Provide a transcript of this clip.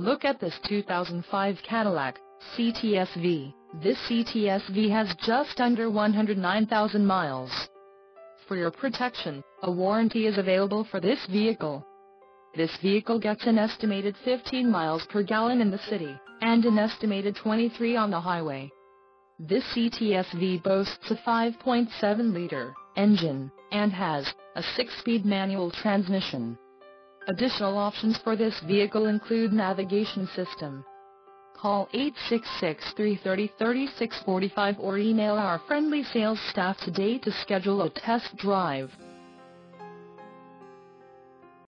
Look at this 2005 Cadillac CTS-V. This CTS-V has just under 109,000 miles. For your protection, a warranty is available for this vehicle. This vehicle gets an estimated 15 miles per gallon in the city, and an estimated 23 on the highway. This CTS-V boasts a 5.7-liter engine, and has a 6-speed manual transmission. Additional options for this vehicle include navigation system. Call 866-330-3645 or email our friendly sales staff today to schedule a test drive.